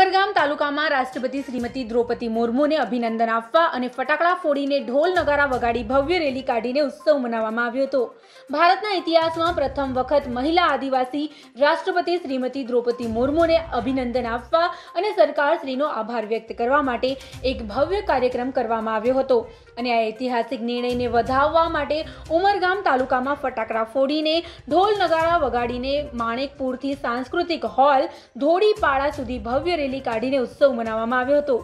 ઉમરગામ તાલુકામાં રાષ્ટ્રપતિ શ્રીમતી દ્રૌપદી મુર્મુને અભિનંદન આપવા અને ફટાકડા ફોડીને ઢોલ નગારા વગાડી ભવ્ય રેલી કાઢીને ઉત્સવ મનાવવામાં આવ્યો હતો। ભારતના ઇતિહાસમાં પ્રથમ વખત મહિલા આદિવાસી રાષ્ટ્રપતિ શ્રીમતી દ્રૌપદી મુર્મુને અભિનંદન આપવા અને સરકારશ્રીનો આભાર વ્યક્ત કરવા માટે એક ભવ્ય કાર્યક્રમ કરવામાં આવ્યો હતો અને આ ઐતિહાસિક નિર્ણયને વધાવવા માટે ઉમરગામ તાલુકામાં ફટાકડા ફોડીને ઢોલ નગારા વગાડીને માણેકપુરથી સાંસ્કૃતિક હોલ ધોળીપાડા સુધી ભવ્ય રેલી કાઢીને ઉત્સવ મનાવવામાં આવ્યો હતો,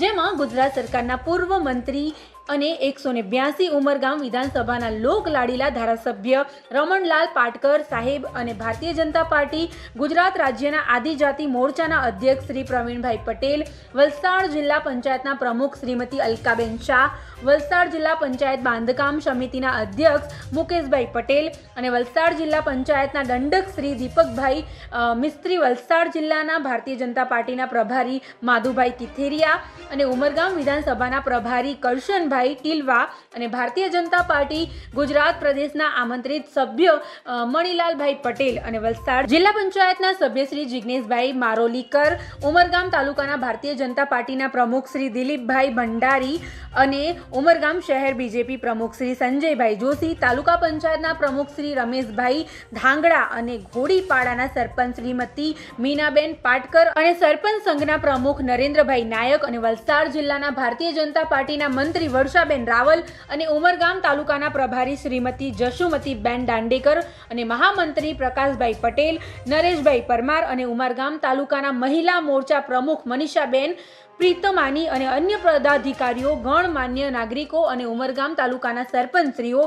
જેમાં ગુજરાત સરકારના પૂર્વ મંત્રી અને 182 ઉમરગામ વિધાનસભાના લોકલાડીલા ધારાસભ્ય રમનલાલ પાટકર સાહેબ અને ભારતીય જનતા પાર્ટી ગુજરાત રાજ્યના આદિજાતિ મોરચાના અધ્યક્ષ શ્રી પ્રવીણભાઈ પટેલ, વલસાડ જિલ્લા પંચાયતના પ્રમુખ શ્રીમતી અલકાબેન શાહ, વલસાડ જિલ્લા પંચાયત બાંધકામ સમિતિના અધ્યક્ષ મુકેશભાઈ પટેલ અને વલસાડ જિલ્લા પંચાયતના દંડક શ્રી દીપકભાઈ મિસ્ત્રી, વલસાડ જિલ્લાના ભારતીય જનતા પાર્ટીના પ્રભારી માધુભાઈ કિત્થેરિયા અને ઉમરગામ વિધાનસભાના પ્રભારી કરશનભાઈ ટીલવા અને ભારતીય જનતા પાર્ટી ગુજરાત પ્રદેશના આમંત્રિત સભ્ય મણીલાલ ભાઈ પટેલ અને વલસાડ જિલ્લા પંચાયતના સભ્ય શ્રી જિગ્નેશભાઈ મારોલીકર, ઉમરગામ તાલુકાના ભારતીય જનતા પાર્ટીના પ્રમુખ શ્રી દિલીપભાઈ ભંડારી અને ઉમરગામ શહેર બીજેપી પ્રમુખ શ્રી સંજયભાઈ જોશી, તાલુકા પંચાયતના પ્રમુખ શ્રી રમેશભાઈ ધાંગડા અને ઘોડીપાડાના સરપંચ શ્રીમતી મીનાબેન પાટકર અને સરપંચ સંઘના પ્રમુખ નરેન્દ્રભાઈ નાયક અને વલસાડ જિલ્લાના ભારતીય જનતા પાર્ટીના મંત્રી वर्षा बेन रावल और उमरगाम तालुकाना प्रभारी श्रीमती जशुमती बेन डांडेकर और महामंत्री प्रकाश भाई पटेल, नरेश भाई परमार और उमरगाम तालुकाना महिला मोर्चा प्रमुख मनीषा बेन प्रीतमानी और अन्य पदाधिकारीओ, गणमान्य नागरिकों, उमरगाम तालुकाना सरपंचश्रीओ,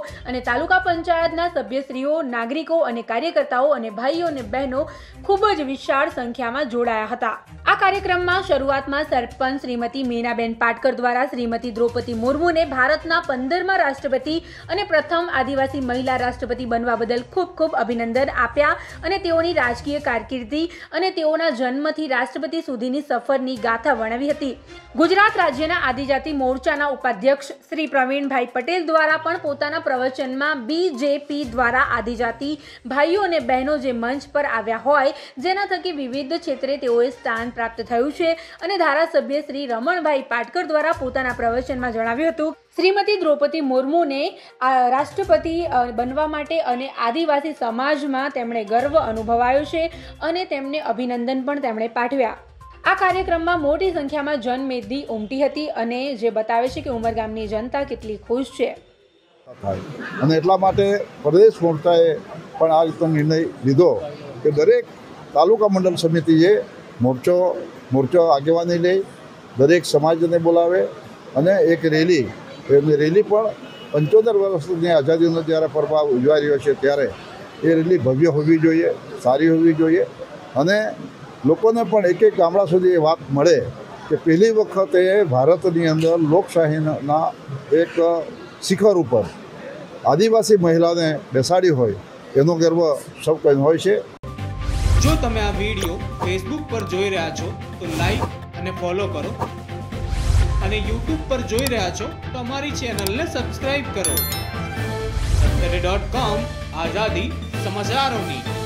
तालुका पंचायतना सभ्यश्रीओ, नागरिकों, कार्यकर्ताओं, भाईओ ने बहनों खूबज विशाल संख्या में जोड़ाया हता। आ कार्यक्रम में शुरुआत में सरपंच श्रीमती मीनाबेन पाटकर द्वारा श्रीमती द्रौपदी मुर्मू ने भारतना 15मा राष्ट्रपति और प्रथम आदिवासी महिला राष्ट्रपति बनवा बदल खूब खूब अभिनंदन आप्या अने तेओनी राजकीय कारकिर्दी अने तेओना जन्मथी राष्ट्रपति सुधीनी सफरनी गाथा वर्णवी हती। गुजरात राज्यना आदिजाति मोर्चाना उपाध्यक्ष श्री प्रवीण भाई पटेल द्वारा पण पोताना प्रवचनमां बीजेपी द्वारा आदिजाति भाईओ अने बहनों जे मंच पर आव्या होय जेना थकी विविध क्षेत्रे तेओए स्थान प्राप्त थयुं छे अने धारासभ्य श्री रमणभाई पाटकर द्वारा पोताना प्रवचनमां जणाव्युं हतुं श्रीमती द्रौपदी मुर्मू ने राष्ट्रपति बनवा माटे अने आदिवासी समाज में तेमणे गर्व अनुभवायो छे अने तेमणे अभिनंदन पण तेमणे पाठव्या। आ कार्यक्रम में मोटी संख्या में जनमेदी उमटी हती अने जे बतावे छे के उमरगामनी जनता केटली खुश छे अने एटला माटे प्रदेश मोर्चाए पण आ रीतनो निर्णय लीधो के दरेक तालुका मंडल समितिए मोर्चो आगेवानी ले दरेक समाजने बोलावे अने एक रेली एमने रेली पर 75 वर्षनी आज़ादीनो ज्यारे पर्व उजवाई रह्यो छे त्यारे ए रेली भव्य होवी जोईए, सारी होवी जोईए अने लोकोने पण एक एक गामडा सुधी ए वात मळे के पहली वखते भारतनी अंदर लोकशाहीना एक शिखर उपर आदिवासी महिलाने बेसाडी होय एनो गर्व सब कोईने होय छे। जो तमे आ विडियो फेसबुक पर जोई रह्या छो तो लाइक अने फॉलो करो અને YouTube પર જોઈ રહ્યા છો તો અમારી ચેનલને સબસ્ક્રાઇબ કરો। satare.com આઝાદી સમાચારોની